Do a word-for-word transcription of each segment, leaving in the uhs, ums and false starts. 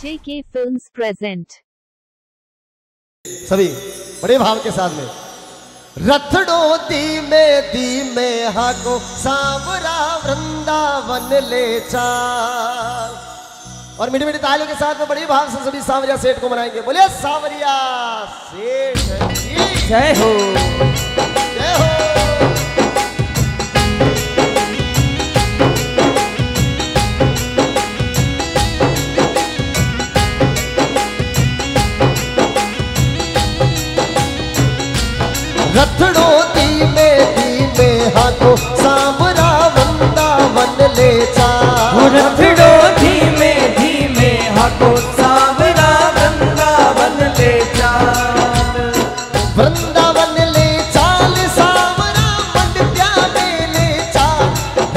जे के films present. सभी बड़े भाव के साथ में रथड़ो धीमे धीमे हाको सांवरा वृंदावन ले जा, और मीठी मीठी तालियों के साथ में बड़े भाव से सभी सांवरिया सेठ को मनाएंगे। बोलिए सांवरिया सेठ की जय हो, जय हो। रथड़ो धीमे धीमे हाथों सांवरा वृंदावन ले जा, रथड़ो धीमे धीमे हाथों सांवरा वृंदावन ले जा, वृंदावन ले चाल सांवरा मंडप्या ले जा,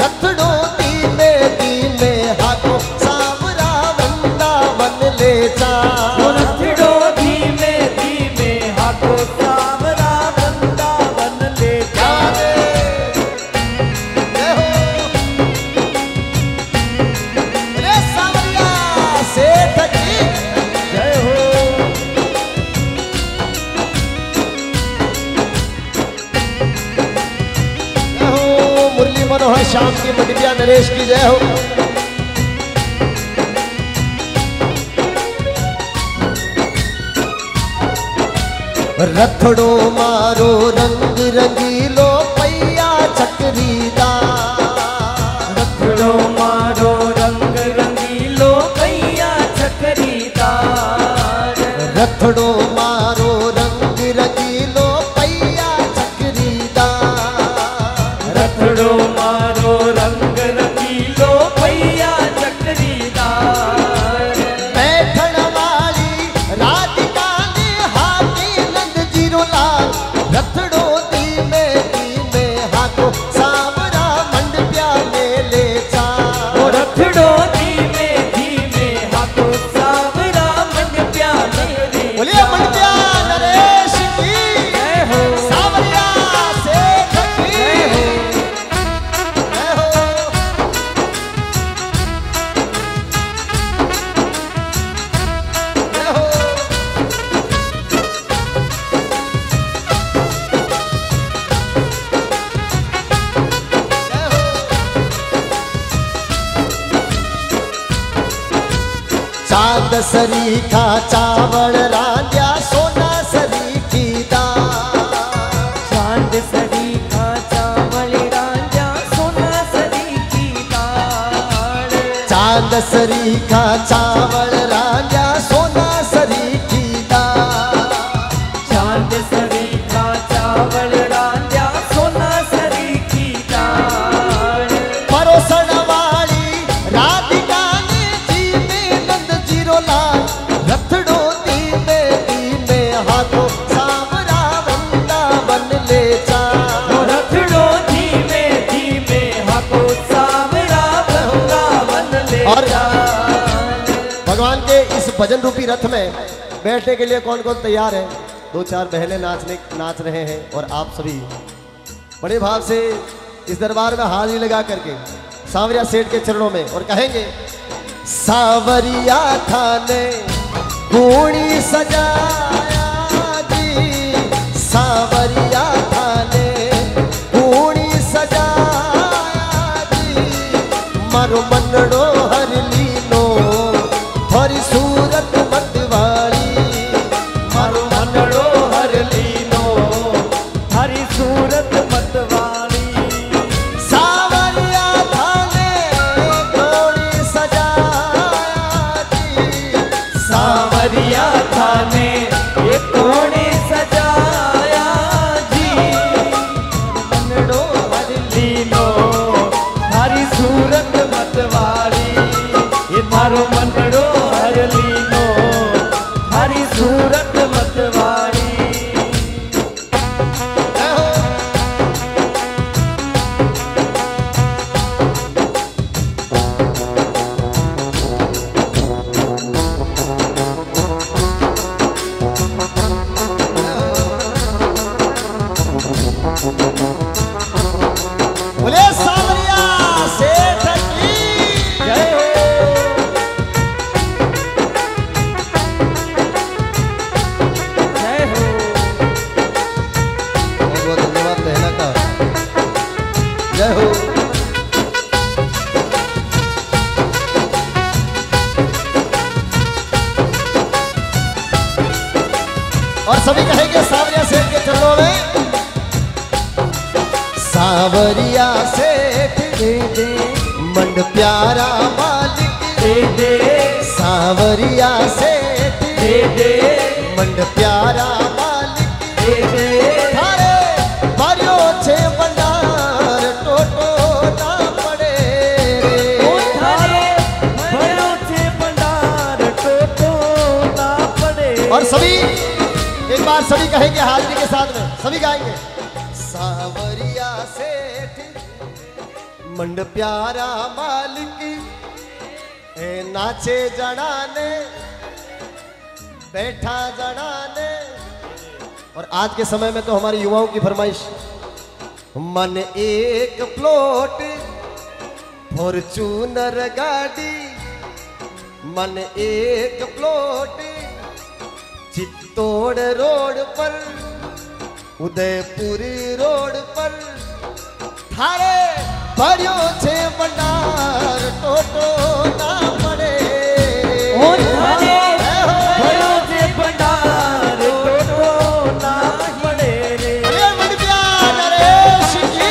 रथड़ो धीमे धीमे हाथों सांवरा वृंदावन ले जा, रथड़ो धीमे धीमे हाथों श्याम की मटिया नरेश की जय हो। रथड़ो मारो रंग रंगीलो पैया चक्रीदा, रथड़ो मारो रंग रंगीलो पैया चक्रीदा, रथड़ो मारो रंग रंगीलो पैया चक्रीदा, रथड़ो चांद सरी का चावल राजा सोना सरी की दा, चांद सरी का चावल राजा सोना सरी की दा, चांद सरी का चावल राजा सोना सरी की दा, चांद सरी का चावल राजा सोना सरी की दा, परोसन वाली रात भजन रूपी रथ में बैठने के लिए कौन कौन तैयार है? दो चार बहने नाचने नाच रहे हैं और आप सभी बड़े भाव से इस दरबार में हाजिरी लगा करके सांवरिया सेठ के चरणों में और कहेंगे सांवरिया थाने गुणी सजाया जी, सांवरिया थाने गुणी सजाया जी, मारो मनड़ो हर लीनो हरी सूरत मतवाली, मारो मनड़ो हर लीनो हरी सूरत मतवाली, सांवरिया थाने गोरी सजाया जी, सांवरिया थाने ये कोणी सजाया जी, मनड़ो हर लीनो हरी सूरत मतवाली, ये मारो मनड़ो लीनो हरी सूरत मतवारी। बोले सांवरिया सेठ की जय हो। और सभी कहेंगे सांवरिया सेठ के चरणों में सांवरिया सेठ दे दे मन प्यारा मालिक दे दे सांवरिया सेठ दे दे मन प्यारा मालिक दे दे थारे भरियो छे भंडार टोटो ना पड़े रे थारे भरियो छे भंडार टोटो ना पड़े। और सभी एक बार सभी कहेंगे हाजरी के साथ में सभी गाएंगे सांवरिया सेठ मंड प्यारा मालिक ए नाचे जड़ाने बैठा जड़ाने। और आज के समय में तो हमारे युवाओं की फरमाइश मन एक प्लॉट फॉर्च्यूनर गाड़ी मन एक प्लॉट चित्तौड़ रोड पर उदयपुर रोड पर थारे भरियो छे भंडार टोटो ना पड़े ओ थारे भरियो छे भंडार टोटो ना पड़े रे मन प्यारा नरेश जी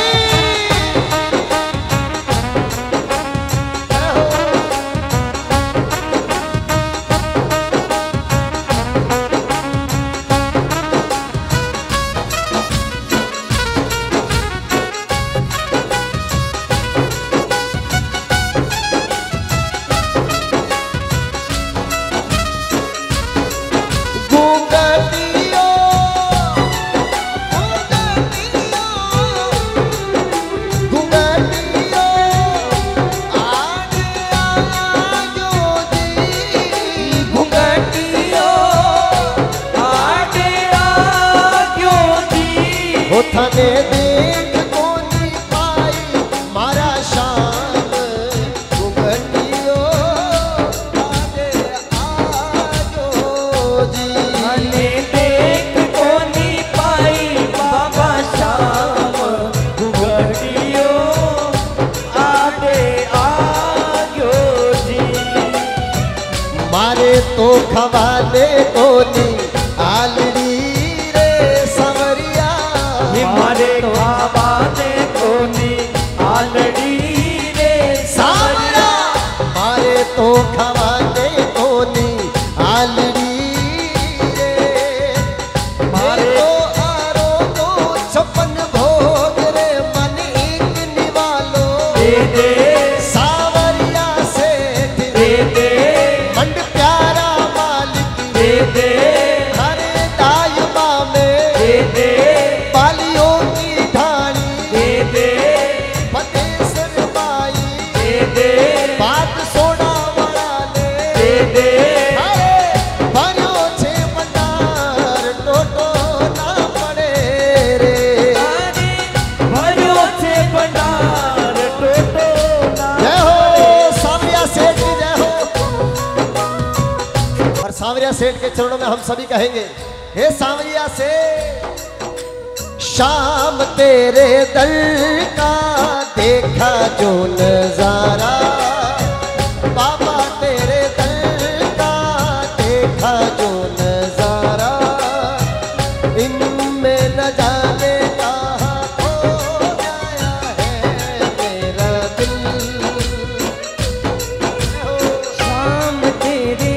सेठ के चरणों में हम सभी कहेंगे हे सांवरिया सेठ शाम तेरे दल का देखा जो नजारा बाबा तेरे दल का देखा जो नजारा इनमें न जाने कहाँ हो गया है मेरा दिल शाम तेरे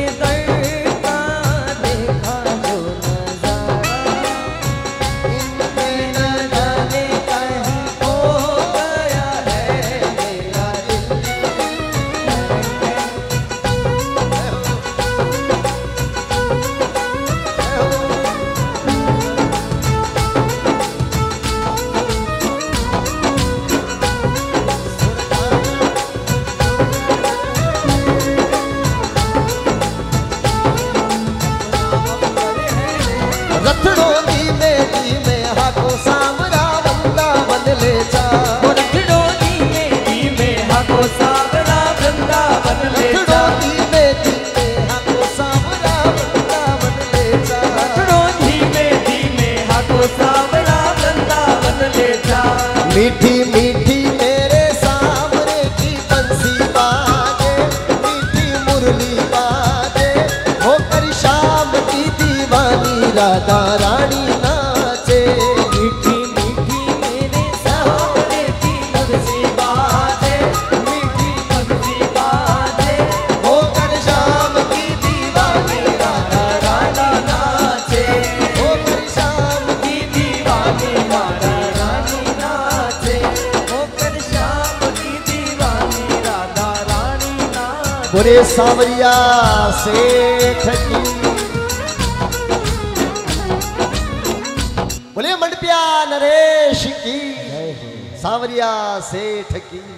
मीठी मीठी मेरे सांवरे की बंसी बाजे मीठी मुरली बाजे होकर शाम की दीवानी राधा। पूरे सांवरिया सेठ की बोले मंडपिया नरेश की, सांवरिया सेठ की।